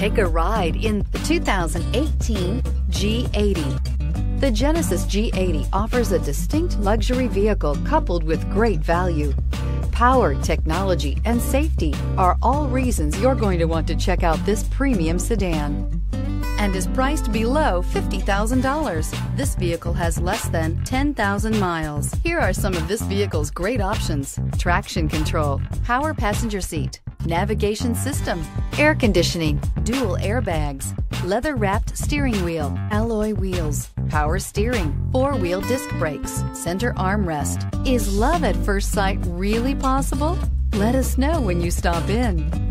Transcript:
Take a ride in the 2018 G80. The Genesis G80 offers a distinct luxury vehicle coupled with great value. Power, technology, and safety are all reasons you're going to want to check out this premium sedan, and is priced below $50,000. This vehicle has less than 10,000 miles. Here are some of this vehicle's great options: traction control, power passenger seat, navigation system, air conditioning, dual airbags, leather-wrapped steering wheel, alloy wheels, power steering, four-wheel disc brakes, center armrest. Is love at first sight really possible? Let us know when you stop in.